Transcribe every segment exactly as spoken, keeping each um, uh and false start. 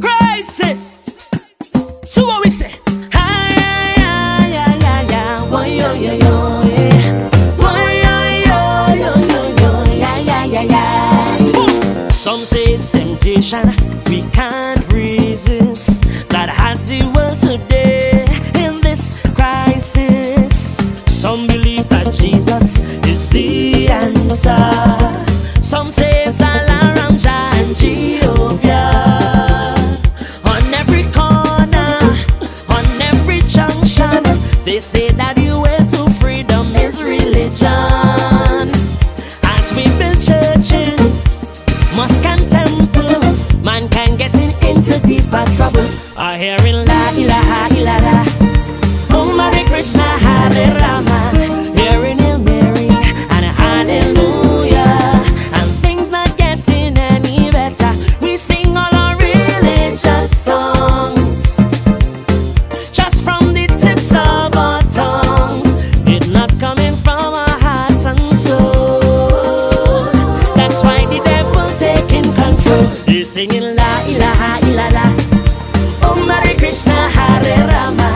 Crisis. So what we say? Some say it's temptation we can't resist that has the world today in this crisis. Some believe that Jesus is the answer. Some say it's Allah, Ramja, and Jehovah. On every corner, on every junction, they say that the way to freedom is religion. As we build churches, mosques and temples, mankind getting into deeper troubles. Are hearing La ilaha illallah, Om Hare Krishna Hare Rama, hearing Hail Mary and Hallelujah, and things not getting any better. We sing all our religious songs just from the tips of our tongues. It's not coming from our hearts and soul. That's why the devil taking control. They singing La ilaha illallah, Om Hare Krishna Hare Rama,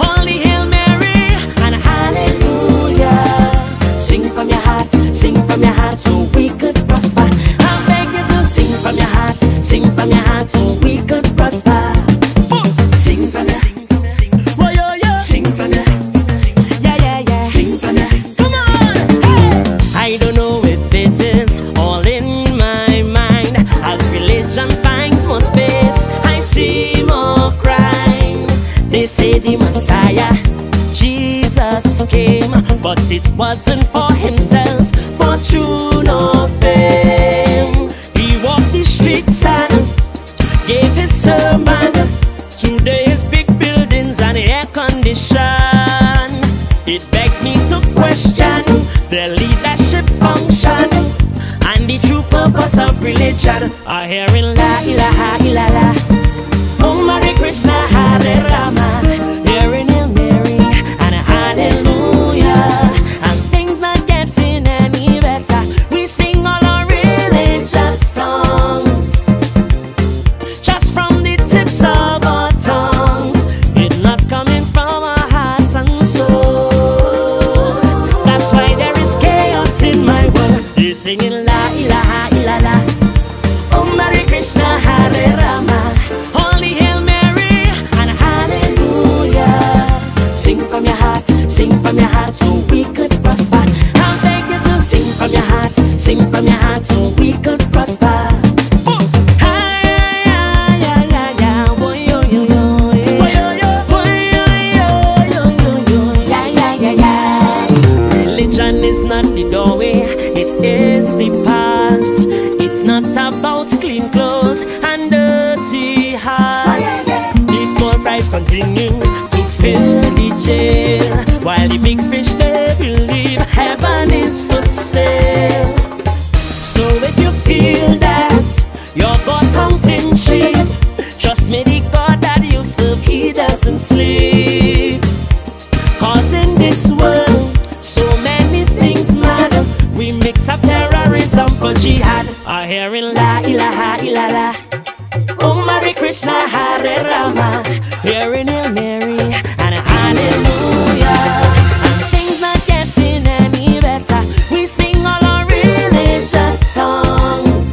Holy Hail Mary and Hallelujah. Sing from your heart, sing from your heart, so we could prosper. I beg you to sing from your heart, sing from your heart, so we could prosper. Sing from your, oh yeah yeah, sing from your, yeah yeah yeah, sing from your, come on. Hey! I don't know if it is all in my mind. As religion finds more space, I see more crime. They say the Messiah, Jesus came, but it wasn't for himself, fortune or fame. He walked the streets and gave his sermon. Today his big buildings and air condition. It begs me to question their leadership function and the true purpose of religion. I hearing La ilaha illallah, Om Hare Krishna Hare Rama, hearing Hail Mary and Hallelujah, and things not getting any better. We sing all our religious songs just from the tips of our tongues. It's not coming from our hearts and soul. That's why there is chaos in my world. They singing La ilaha illallah, Om Hare Krishna Hare Rama, Holy Hail Mary and Hallelujah. Sing from your heart, sing from your heart, so we could prosper. I beg you to sing from your heart, sing from your heart, so we could prosper. Religion is not the doorway, it is the path. It's not about clean clothes and dirty hearts. These small fries continue to fill the jail, while the big fish they believe heaven is for sale. So if you feel that you're God counting sheep, trust me, the God that you serve, he doesn't sleep. Cause in this world, so many things matter. We mix up terrorism for jihad. I hearing La ilaha illallah, Om Hare Krishna Hare Rama, hearing Hail Mary and Hallelujah, and things not getting any better. We sing all our religious songs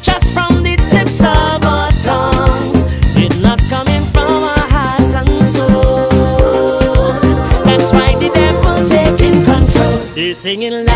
just from the tips of our tongues. It's not coming from our hearts and soul. That's why the devil taking control. They singing